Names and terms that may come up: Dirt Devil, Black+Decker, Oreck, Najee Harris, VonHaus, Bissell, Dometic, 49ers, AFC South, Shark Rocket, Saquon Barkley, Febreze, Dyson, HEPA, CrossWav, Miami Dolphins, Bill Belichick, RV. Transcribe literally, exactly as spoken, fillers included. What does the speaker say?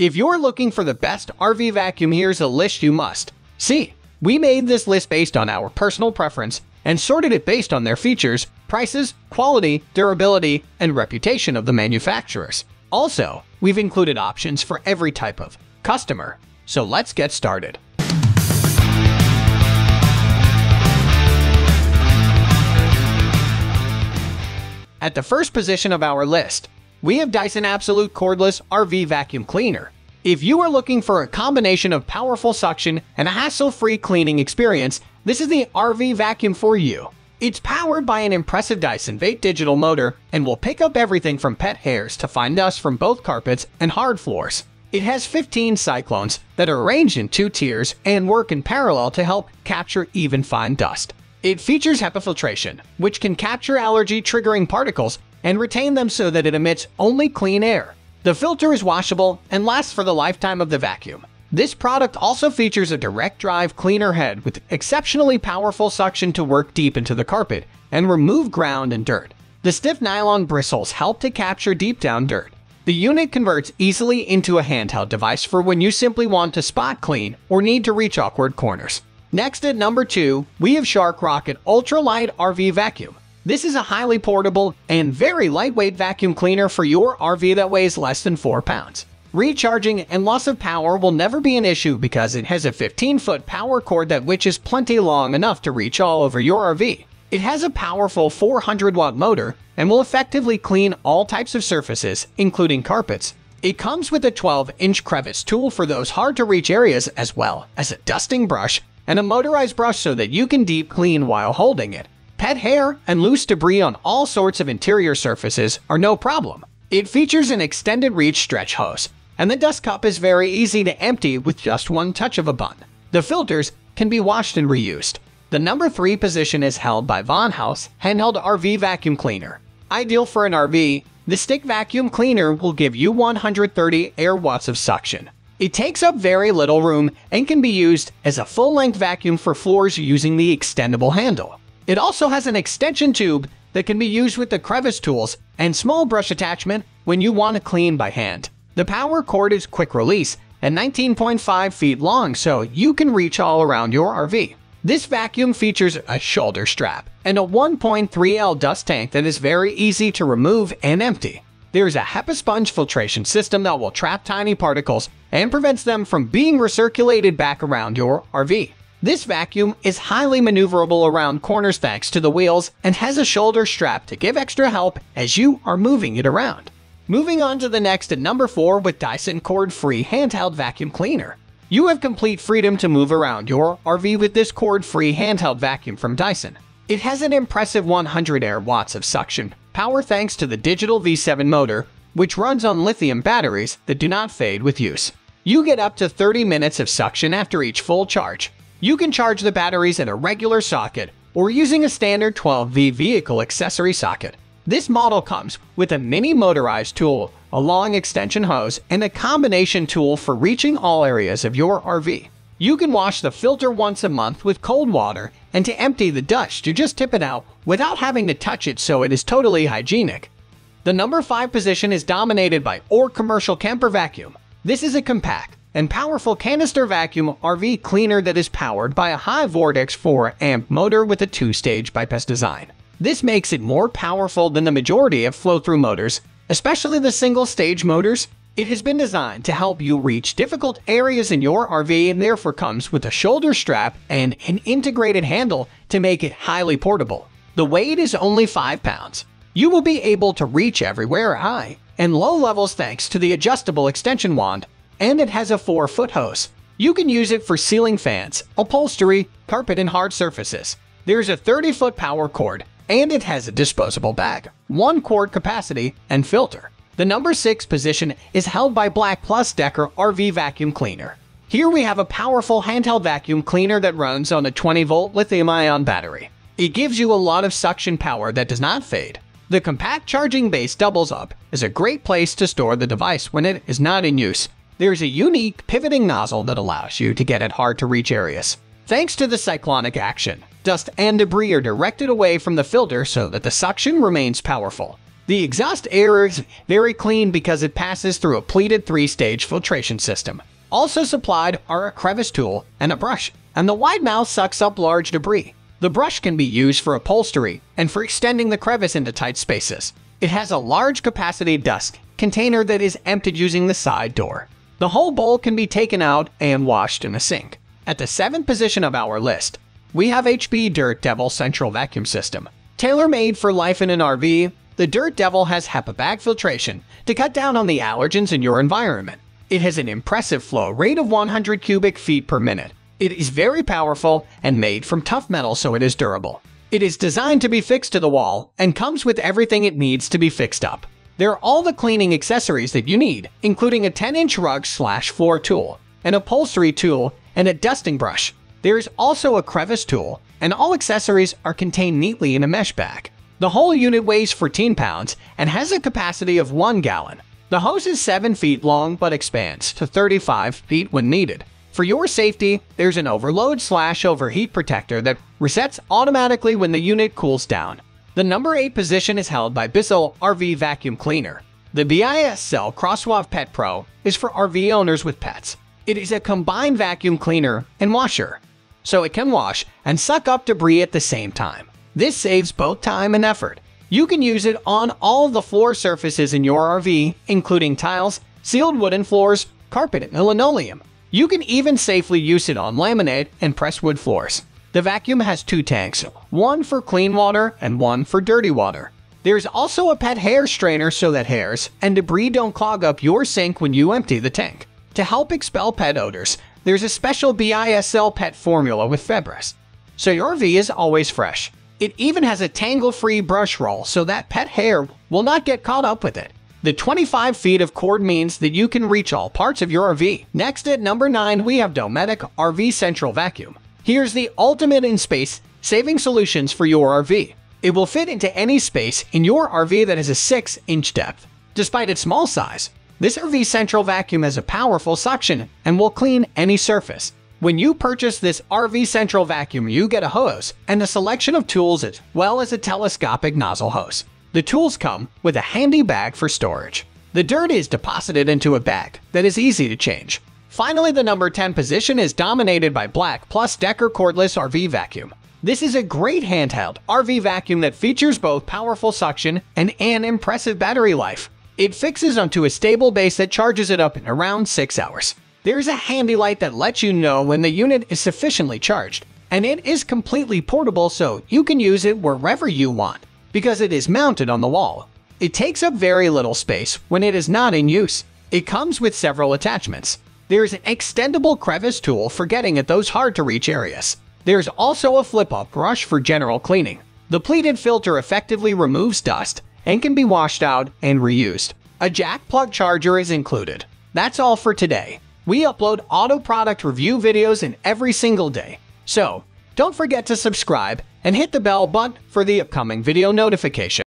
If you're looking for the best R V vacuum, here's a list you must see. We made this list based on our personal preference and sorted it based on their features, prices, quality, durability, and reputation of the manufacturers. Also, we've included options for every type of customer. So let's get started. At the first position of our list, we have Dyson Absolute Cordless R V Vacuum Cleaner. If you are looking for a combination of powerful suction and a hassle-free cleaning experience, this is the R V vacuum for you. It's powered by an impressive Dyson V eight digital motor and will pick up everything from pet hairs to fine dust from both carpets and hard floors. It has fifteen cyclones that are arranged in two tiers and work in parallel to help capture even fine dust. It features HEPA filtration, which can capture allergy-triggering particles and retain them so that it emits only clean air. The filter is washable and lasts for the lifetime of the vacuum. This product also features a direct drive cleaner head with exceptionally powerful suction to work deep into the carpet and remove ground and dirt. The stiff nylon bristles help to capture deep-down dirt. The unit converts easily into a handheld device for when you simply want to spot clean or need to reach awkward corners. Next at number two, we have Shark Rocket Ultralight R V Vacuum. This is a highly portable and very lightweight vacuum cleaner for your R V that weighs less than four pounds. Recharging and loss of power will never be an issue because it has a fifteen foot power cord that which is plenty long enough to reach all over your R V. It has a powerful four hundred watt motor and will effectively clean all types of surfaces, including carpets. It comes with a twelve inch crevice tool for those hard-to-reach areas as well as a dusting brush and a motorized brush so that you can deep clean while holding it. Pet hair and loose debris on all sorts of interior surfaces are no problem. It features an extended reach stretch hose, and the dust cup is very easy to empty with just one touch of a button. The filters can be washed and reused. The number three position is held by VonHaus Handheld R V Vacuum Cleaner. Ideal for an R V, the stick vacuum cleaner will give you one hundred thirty air watts of suction. It takes up very little room and can be used as a full-length vacuum for floors using the extendable handle. It also has an extension tube that can be used with the crevice tools and small brush attachment when you want to clean by hand. The power cord is quick release and nineteen point five feet long, so you can reach all around your R V. This vacuum features a shoulder strap and a one point three L dust tank that is very easy to remove and empty. There is a HEPA sponge filtration system that will trap tiny particles and prevents them from being recirculated back around your R V. This vacuum is highly maneuverable around corners thanks to the wheels and has a shoulder strap to give extra help as you are moving it around. Moving on to the next at number four with Dyson Cord-Free Handheld Vacuum Cleaner. You have complete freedom to move around your R V with this cord-free handheld vacuum from Dyson. It has an impressive one hundred air watts of suction power thanks to the digital V seven motor, which runs on lithium batteries that do not fade with use. You get up to thirty minutes of suction after each full charge. You can charge the batteries at a regular socket or using a standard twelve volt vehicle accessory socket. This model comes with a mini motorized tool, a long extension hose, and a combination tool for reaching all areas of your R V. You can wash the filter once a month with cold water, and to empty the dust, you just tip it out without having to touch it, so it is totally hygienic. The number five position is dominated by Oreck Commercial Camper Vacuum. This is a compact and powerful canister vacuum R V cleaner that is powered by a high vortex four amp motor with a two-stage bypass design. This makes it more powerful than the majority of flow-through motors, especially the single-stage motors. It has been designed to help you reach difficult areas in your R V and therefore comes with a shoulder strap and an integrated handle to make it highly portable. The weight is only five pounds. You will be able to reach everywhere high and low levels thanks to the adjustable extension wand, and it has a four foot hose. You can use it for ceiling fans, upholstery, carpet, and hard surfaces. There is a thirty foot power cord, and it has a disposable bag, one quart capacity, and filter. The number six position is held by Black+Decker R V Vacuum Cleaner. Here we have a powerful handheld vacuum cleaner that runs on a twenty volt lithium-ion battery. It gives you a lot of suction power that does not fade. The compact charging base doubles up is a great place to store the device when it is not in use. There is a unique pivoting nozzle that allows you to get at hard-to-reach areas. Thanks to the cyclonic action, dust and debris are directed away from the filter so that the suction remains powerful. The exhaust air is very clean because it passes through a pleated three-stage filtration system. Also supplied are a crevice tool and a brush, and the wide mouth sucks up large debris. The brush can be used for upholstery and for extending the crevice into tight spaces. It has a large capacity dust container that is emptied using the side door. The whole bowl can be taken out and washed in a sink. At the seventh position of our list, we have H P Dirt Devil Central Vacuum System. Tailor-made for life in an R V, the Dirt Devil has HEPA bag filtration to cut down on the allergens in your environment. It has an impressive flow rate of one hundred cubic feet per minute. It is very powerful and made from tough metal, so it is durable. It is designed to be fixed to the wall and comes with everything it needs to be fixed up. There are all the cleaning accessories that you need, including a ten-inch rug slash floor tool, an upholstery tool, and a dusting brush. There is also a crevice tool, and all accessories are contained neatly in a mesh bag. The whole unit weighs fourteen pounds and has a capacity of one gallon. The hose is seven feet long but expands to thirty-five feet when needed. For your safety, there's an overload slash overheat protector that resets automatically when the unit cools down. The number eight position is held by Bissell R V Vacuum Cleaner. The Bissell CrossWav Pet Pro is for R V owners with pets. It is a combined vacuum cleaner and washer, so it can wash and suck up debris at the same time. This saves both time and effort. You can use it on all the floor surfaces in your R V, including tiles, sealed wooden floors, carpet, and linoleum. You can even safely use it on laminate and pressed wood floors. The vacuum has two tanks, one for clean water and one for dirty water. There's also a pet hair strainer so that hairs and debris don't clog up your sink when you empty the tank. To help expel pet odors, there's a special Bissell pet formula with Febreze, so your R V is always fresh. It even has a tangle-free brush roll so that pet hair will not get caught up with it. The twenty-five feet of cord means that you can reach all parts of your R V. Next at number nine, we have Dometic R V Central Vacuum. Here's the ultimate in space-saving solutions for your R V. It will fit into any space in your R V that has a six-inch depth. Despite its small size, this R V Central Vacuum has a powerful suction and will clean any surface. When you purchase this R V Central Vacuum, you get a hose and a selection of tools as well as a telescopic nozzle hose. The tools come with a handy bag for storage. The dirt is deposited into a bag that is easy to change. Finally, the number ten position is dominated by Black+Decker Cordless R V Vacuum. This is a great handheld R V vacuum that features both powerful suction and an impressive battery life. It fixes onto a stable base that charges it up in around six hours. There's a handy light that lets you know when the unit is sufficiently charged, and it is completely portable so you can use it wherever you want because it is mounted on the wall. It takes up very little space when it is not in use. It comes with several attachments. There's an extendable crevice tool for getting at those hard-to-reach areas. There's also a flip-up brush for general cleaning. The pleated filter effectively removes dust and can be washed out and reused. A jack plug charger is included. That's all for today. We upload auto product review videos in every single day, so don't forget to subscribe and hit the bell button for the upcoming video notification.